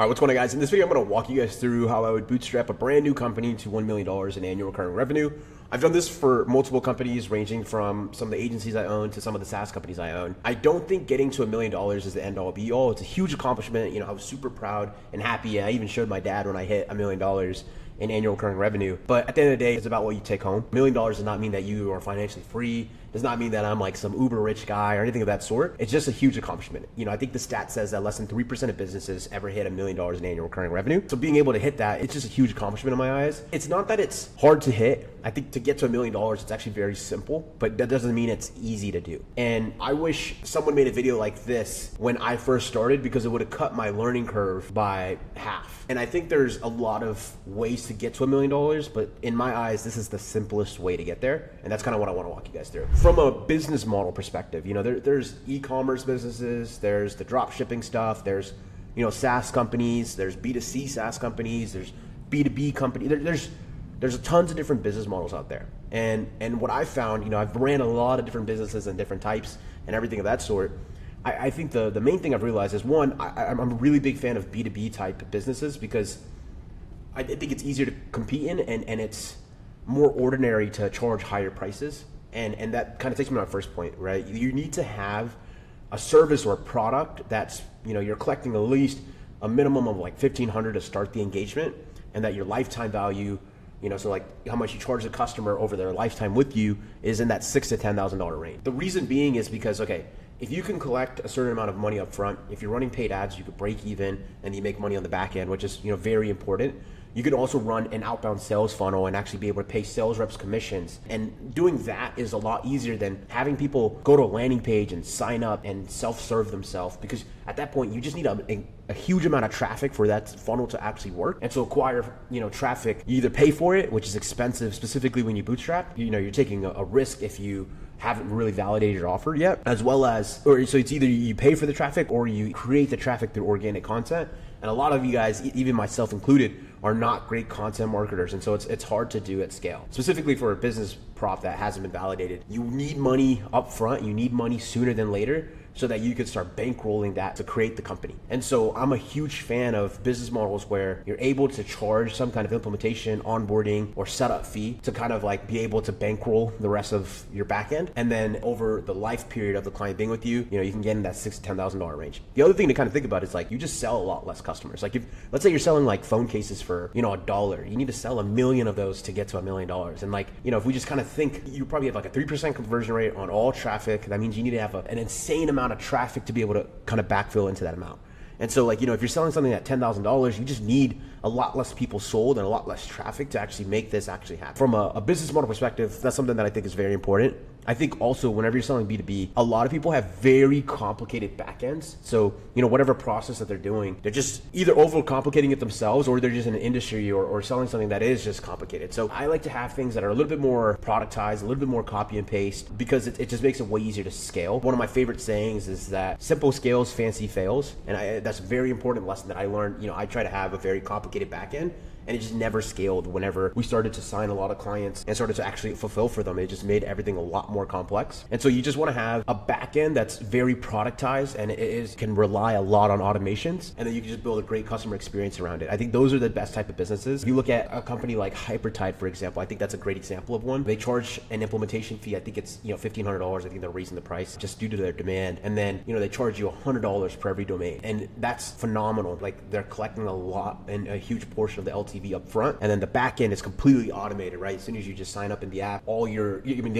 All right, what's going on, guys? In this video, I'm going to walk you guys through how I would bootstrap a brand new company to $1 million in annual recurring revenue. I've done this for multiple companies, ranging from some of the agencies I own to some of the SaaS companies I own. I don't think getting to $1 million is the end all be all. It's a huge accomplishment. You know, I was super proud and happy. I even showed my dad when I hit $1 million in annual recurring revenue. But at the end of the day, it's about what you take home. $1 million does not mean that you are financially free. Does not mean that I'm like some uber rich guy or anything of that sort. It's just a huge accomplishment. You know, I think the stat says that less than 3% of businesses ever hit $1 million in annual recurring revenue. So being able to hit that, it's just a huge accomplishment in my eyes. It's not that it's hard to hit. I think to get to $1 million, it's actually very simple, but that doesn't mean it's easy to do. And I wish someone made a video like this when I first started, because it would have cut my learning curve by half. And I think there's a lot of ways to get to $1 million, but in my eyes, this is the simplest way to get there. And that's kind of what I want to walk you guys through. From a business model perspective, you know, there's e-commerce businesses, there's the drop shipping stuff, there's, you know, SaaS companies, there's B2C SaaS companies, there's B2B companies, there's tons of different business models out there. And what I found, you know, I've ran a lot of different businesses and different types and everything of that sort. I think the main thing I've realized is, one, I'm a really big fan of B2B type businesses, because I think it's easier to compete in, and it's more ordinary to charge higher prices. And that kind of takes me to my first point, right? You need to have a service or a product that's, you know, you're collecting at least a minimum of like $1,500 to start the engagement, and that your lifetime value, you know, so like how much you charge the customer over their lifetime with you, is in that $6,000 to $10,000 range. The reason being is because, okay, if you can collect a certain amount of money up front, if you're running paid ads, you could break even and you make money on the back end, which is, you know, very important. You could also run an outbound sales funnel and actually be able to pay sales reps commissions. And doing that is a lot easier than having people go to a landing page and sign up and self-serve themselves, because at that point, you just need a huge amount of traffic for that funnel to actually work. And to acquire, you know, traffic, you either pay for it, which is expensive, specifically when you bootstrap. You know, you're taking a risk if you haven't really validated your offer yet, as well as, or so it's either you pay for the traffic or you create the traffic through organic content. And a lot of you guys, even myself included, are not great content marketers. And so it's hard to do at scale, specifically for a business prop that hasn't been validated. You need money up front. You need money sooner than later, so that you can start bankrolling that to create the company. And so I'm a huge fan of business models where you're able to charge some kind of implementation, onboarding, or setup fee to kind of like be able to bankroll the rest of your back end. And then over the life period of the client being with you, you know, you can get in that $6,000 to $10,000 range. The other thing to kind of think about is like, you just sell a lot less customers. Like if, let's say you're selling like phone cases for, you know, $1, you need to sell 1 million of those to get to $1 million. And like, you know, if we just kind of think, you probably have like a 3% conversion rate on all traffic. That means you need to have an insane amount of traffic to be able to kind of backfill into that amount. And so like, you know, if you're selling something at $10,000, you just need a lot less people sold and a lot less traffic to actually make this actually happen. From a business model perspective, that's something that I think is very important. I think also whenever you're selling B2B, a lot of people have very complicated backends. So, you know, whatever process that they're doing, they're just either overcomplicating it themselves, or they're just in an industry or selling something that is just complicated. So I like to have things that are a little bit more productized, a little bit more copy and paste, because it just makes it way easier to scale. One of my favorite sayings is that simple scales, fancy fails. And that's a very important lesson that I learned. You know, I try to have a very complicated backend, and it just never scaled. Whenever we started to sign a lot of clients and started to actually fulfill for them, it just made everything a lot more complex. And so you just want to have a back end that's very productized, and it can rely a lot on automations, and then you can just build a great customer experience around it. I think those are the best type of businesses. If you look at a company like Hypertide, for example, I think that's a great example of one. They charge an implementation fee. I think it's, you know, $1,500. I think they're raising the price just due to their demand. And then, you know, they charge you $100 for every domain, and that's phenomenal. Like they're collecting a lot and a huge portion of the LTV up front, and then the back end is completely automated, right? As soon as you just sign up in the app, they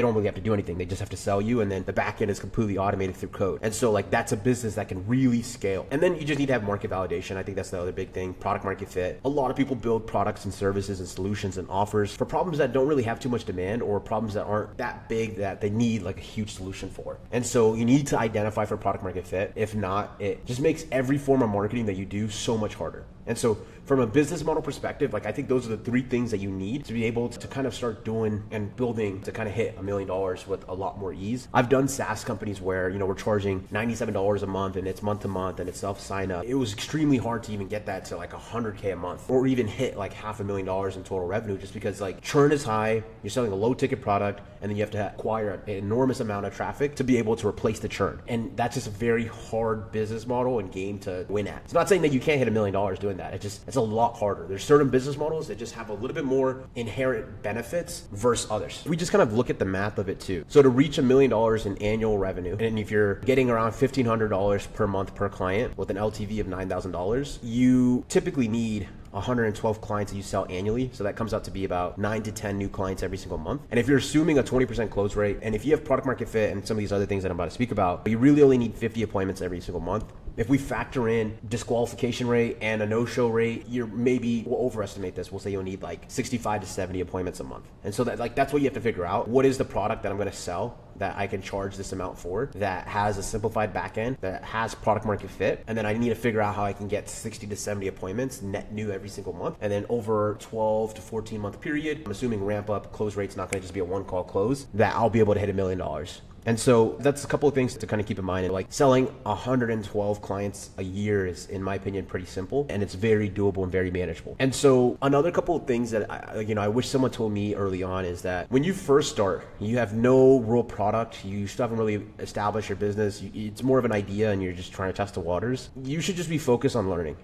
don't really have to do anything. They just have to sell you, and then the back end is completely automated through code. And so like that's a business that can really scale. And then you just need to have market validation. I think that's the other big thing, product market fit. A lot of people build products and services and solutions and offers for problems that don't really have too much demand, or problems that aren't that big that they need like a huge solution for. And so you need to identify for product market fit. If not, it just makes every form of marketing that you do so much harder. And so from a business model perspective, like I think those are the three things that you need to be able to kind of start doing and building to kind of hit $1 million with a lot more ease. I've done SaaS companies where, you know, we're charging $97 a month and it's month to month and it's self sign up. It was extremely hard to even get that to like $100K a month or even hit like $500,000 in total revenue, just because like churn is high, you're selling a low ticket product, and then you have to acquire an enormous amount of traffic to be able to replace the churn. And that's just a very hard business model and game to win at. It's not saying that you can't hit $1 million doing that. It's a lot harder. There's certain business models that just have a little bit more inherent benefits versus others. We just kind of look at the math of it too. So to reach $1 million in annual revenue, and if you're getting around $1,500 per month per client with an LTV of $9,000, you typically need 112 clients that you sell annually. So that comes out to be about 9 to 10 new clients every single month. And if you're assuming a 20% close rate, and if you have product market fit and some of these other things that I'm about to speak about, you really only need 50 appointments every single month. If we factor in disqualification rate and a no-show rate, you're maybe, we'll overestimate this. We'll say you'll need like 65 to 70 appointments a month. And so that, like, that's what you have to figure out. What is the product that I'm going to sell that I can charge this amount for, that has a simplified backend, that has product market fit? And then I need to figure out how I can get 60 to 70 appointments net new every single month. And then over 12 to 14 month period, I'm assuming ramp up, close rate's not gonna just be a one call close, that I'll be able to hit $1 million. And so that's a couple of things to kind of keep in mind. Like selling 112 clients a year is, in my opinion, pretty simple, and it's very doable and very manageable. And so another couple of things that I wish someone told me early on is that when you first start, you have no real product. You still haven't really established your business. It's more of an idea and you're just trying to test the waters. You should just be focused on learning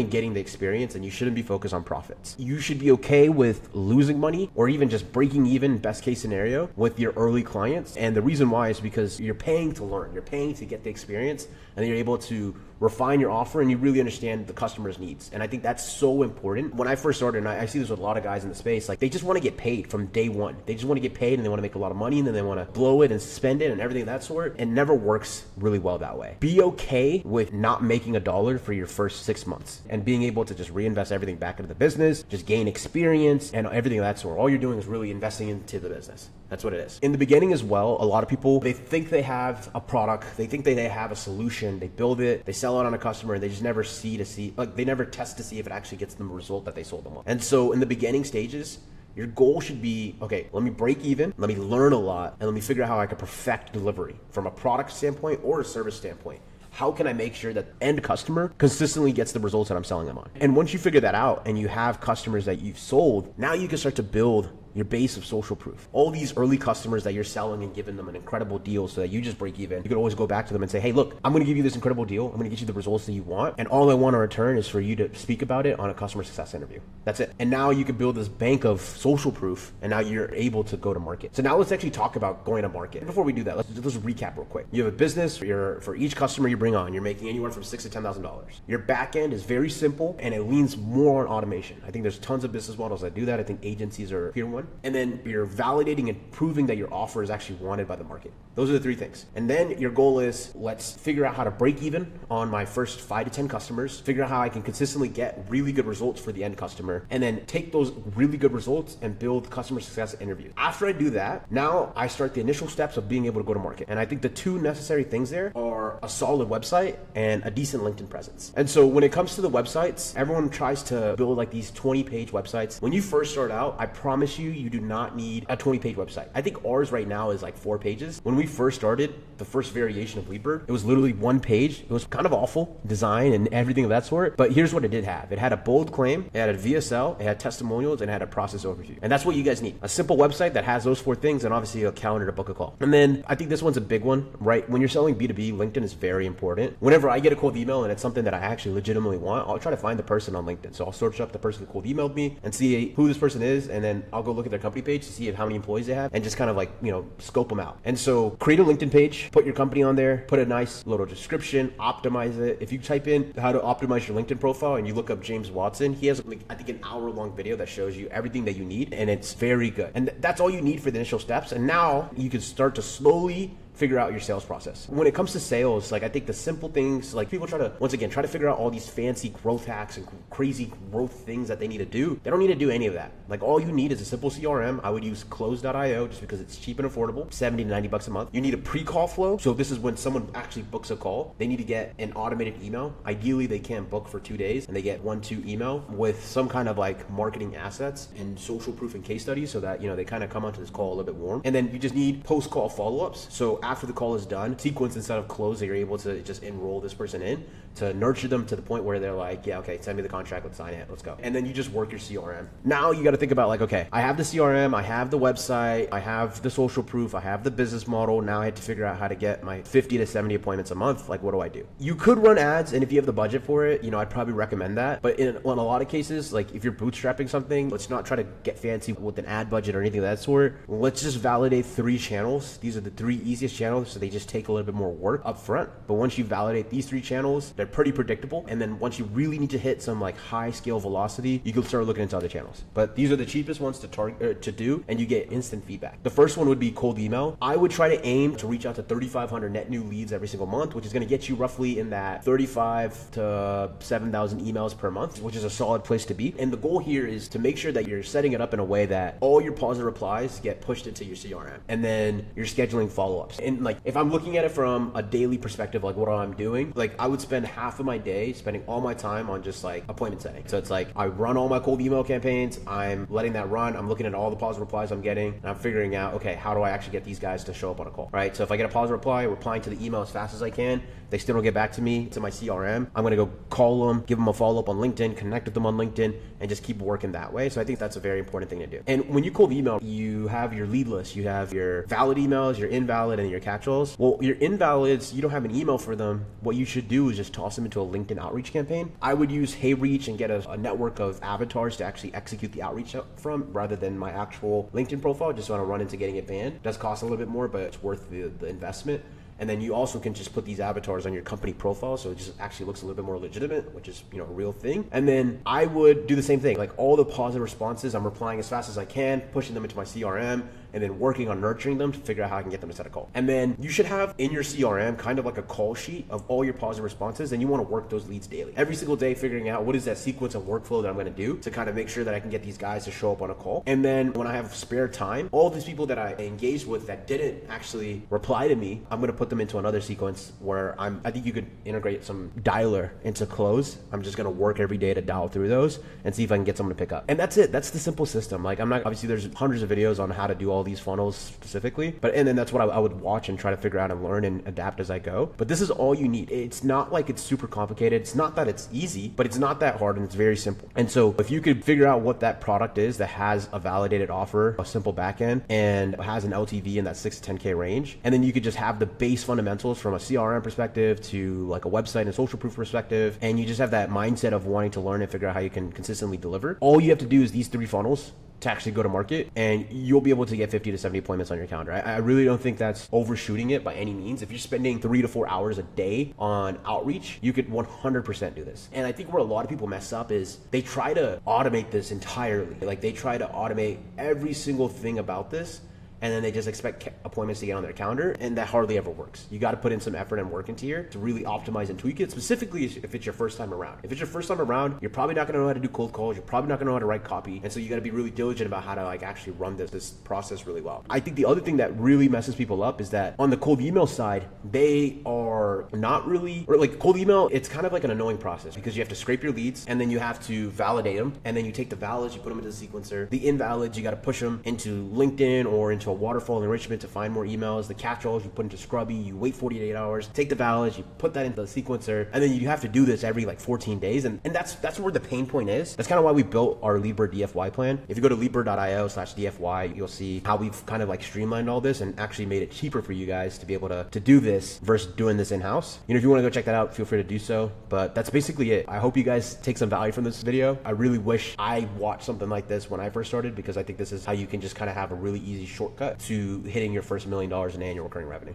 and getting the experience, and you shouldn't be focused on profits. You should be okay with losing money or even just breaking even, best case scenario, with your early clients. And the reason why is because you're paying to learn, you're paying to get the experience, and then you're able to refine your offer and you really understand the customer's needs. And I think that's so important. When I first started, and I see this with a lot of guys in the space, like they just want to get paid from day one. They just want to get paid and they want to make a lot of money and then they want to blow it and spend it and everything of that sort. And never works really well that way. Be okay with not making $1 for your first 6 months and being able to just reinvest everything back into the business, just gain experience and everything of that sort. All you're doing is really investing into the business. That's what it is. In the beginning as well, a lot of people, they think they have a product, they think they have a solution, they build it, they sell it on a customer, and they just never they never test to see if it actually gets them the result that they sold them on. And so in the beginning stages, your goal should be, okay, let me break even, let me learn a lot, and let me figure out how I can perfect delivery from a product standpoint or a service standpoint. How can I make sure that end customer consistently gets the results that I'm selling them on? And once you figure that out and you have customers that you've sold, now you can start to build your base of social proof. All these early customers that you're selling and giving them an incredible deal so that you just break even, you can always go back to them and say, hey, look, I'm gonna give you this incredible deal. I'm gonna get you the results that you want. And all I want in return is for you to speak about it on a customer success interview. That's it. And now you can build this bank of social proof, and now you're able to go to market. So now let's actually talk about going to market. Before we do that, let's recap real quick. You have a business, for each customer you bring on, you're making anywhere from $6,000 to $10,000. Your back end is very simple and it leans more on automation. I think there's tons of business models that do that. I think agencies are here one. And then you're validating and proving that your offer is actually wanted by the market. Those are the three things. And then your goal is, let's figure out how to break even on my first 5 to 10 customers, figure out how I can consistently get really good results for the end customer, and then take those really good results and build customer success interviews. After I do that, now I start the initial steps of being able to go to market. And I think the two necessary things there are a solid website and a decent LinkedIn presence. And so when it comes to the websites, everyone tries to build like these 20-page websites. When you first start out, I promise you do not need a 20-page website. I think ours right now is like 4 pages. When we first started, the first variation of Leadbird, it was literally 1 page. It was kind of awful design and everything of that sort, but here's what it did have. It had a bold claim, it had a VSL, it had testimonials, and it had a process overview. And that's what you guys need. A simple website that has those 4 things, and obviously a calendar to book a call. And then I think this one's a big one, right? When you're selling B2B, LinkedIn is very important. Whenever I get a cold email and it's something that I actually legitimately want, I'll try to find the person on LinkedIn. So I'll search up the person who cold emailed me and see who this person is, and then I'll go look at their company page to see how many employees they have and just kind of like, scope them out. And so create a LinkedIn page, put your company on there, put a nice little description, optimize it. If you type in how to optimize your LinkedIn profile and you look up James Watson, he has like, I think an hour-long video that shows you everything that you need, and it's very good. And that's all you need for the initial steps. And now you can start to slowly figure out your sales process. When it comes to sales, like I think the simple things, like people once again try to figure out all these fancy growth hacks and crazy growth things that they need to do. They don't need to do any of that. Like all you need is a simple CRM. I would use Close.io just because it's cheap and affordable, 70 to 90 bucks a month. You need a pre-call flow. So this is when someone actually books a call, they need to get an automated email. Ideally, they can't book for 2 days and they get 1-2 email with some kind of like marketing assets and social proof and case studies so that, you know, they kind of come onto this call a little bit warm. And then you just need post-call follow-ups. So after the call is done, sequence instead of close, that you're able to just enroll this person in to nurture them to the point where they're like, yeah, okay, send me the contract, let's sign it, let's go. And then you just work your CRM. Now you got to think about like, okay, I have the CRM, I have the website, I have the social proof, I have the business model. Now I have to figure out how to get my 50 to 70 appointments a month. Like, what do I do? You could run ads, and if you have the budget for it, you know, I'd probably recommend that. But in a lot of cases, like if you're bootstrapping something, let's not try to get fancy with an ad budget or anything of that sort. Let's just validate 3 channels. These are the 3 easiest channels, so they just take a little bit more work up front. But once you validate these 3 channels, they're pretty predictable. And then once you really need to hit some like high scale velocity, you can start looking into other channels. But these are the cheapest ones to target to do, and you get instant feedback. The first one would be cold email. I would try to aim to reach out to 3,500 net new leads every single month, which is going to get you roughly in that 35 to 7,000 emails per month, which is a solid place to be. And the goal here is to make sure that you're setting it up in a way that all your positive replies get pushed into your CRM, and then you're scheduling follow-ups. And like, if I'm looking at it from a daily perspective, like what I'm doing, like I would spend half of my day spending all my time on just like appointment setting. So it's like, I run all my cold email campaigns, I'm letting that run, I'm looking at all the positive replies I'm getting, and I'm figuring out, okay, how do I actually get these guys to show up on a call, right? So if I get a positive reply, replying to the email as fast as I can, they still don't get back to me, to my CRM, I'm gonna go call them, give them a follow-up on LinkedIn, connect with them on LinkedIn, and just keep working that way. So I think that's a very important thing to do. And when you cold email, you have your lead list, you have your valid emails, your invalid, and your catch-alls. Well, your invalids, you don't have an email for them. What you should do is just toss them into a LinkedIn outreach campaign. I would use HeyReach and get a network of avatars to actually execute the outreach from, rather than my actual LinkedIn profile, just so I don't run into getting it banned. It does cost a little bit more, but it's worth the investment. And then you also can just put these avatars on your company profile, so it just actually looks a little bit more legitimate, which is, you know, a real thing. And then I would do the same thing. Like all the positive responses, I'm replying as fast as I can, pushing them into my CRM, and then working on nurturing them to figure out how I can get them to set a call. And then you should have in your CRM kind of like a call sheet of all your positive responses, and you want to work those leads daily. Every single day, figuring out what is that sequence and workflow that I'm going to do to kind of make sure that I can get these guys to show up on a call. And then when I have spare time, all these people that I engaged with that didn't actually reply to me, I'm going to put them into another sequence where I think you could integrate some dialer into Close. I'm just going to work every day to dial through those and see if I can get someone to pick up. And that's it. That's the simple system. Like I'm not, obviously there's hundreds of videos on how to do all these funnels specifically, but and then that's what I would watch and try to figure out and learn and adapt as I go. But this is all you need. It's not like it's super complicated. It's not that it's easy, but it's not that hard, and it's very simple. And so if you could figure out what that product is that has a validated offer, a simple backend, and has an LTV in that 6 to 10K range, and then you could just have the base fundamentals from a CRM perspective to like a website and a social proof perspective, and you just have that mindset of wanting to learn and figure out how you can consistently deliver. All you have to do is these 3 funnels to actually go to market, and you'll be able to get 50 to 70 appointments on your calendar. I really don't think that's overshooting it by any means. If you're spending 3 to 4 hours a day on outreach, you could 100% do this. And I think where a lot of people mess up is they try to automate this entirely. Like they try to automate every single thing about this, and then they just expect appointments to get on their calendar, and that hardly ever works. You got to put in some effort and work into here to really optimize and tweak it, specifically if it's your first time around. If it's your first time around, you're probably not going to know how to do cold calls. You're probably not going to know how to write copy. And so you got to be really diligent about how to like actually run this process really well. I think the other thing that really messes people up is that on the cold email side, they are not really, or like cold email, it's kind of like an annoying process because you have to scrape your leads and then you have to validate them. And then you take the valids, you put them into the sequencer. The invalids, you got to push them into LinkedIn or into a waterfall enrichment to find more emails. The catch-alls you put into Scrubby, you wait 48 hours, take the valids, you put that into the sequencer, and then you have to do this every like 14 days. And that's where the pain point is. That's kind of why we built our Leadbird DFY plan. If you go to Leadbird.io/DFY, you'll see how we've kind of like streamlined all this and actually made it cheaper for you guys to be able to do this versus doing this in-house. You know, if you want to go check that out, feel free to do so. But that's basically it. I hope you guys take some value from this video. I really wish I watched something like this when I first started, because I think this is how you can just kind of have a really easy shortcut to hitting your first $1 million in annual recurring revenue.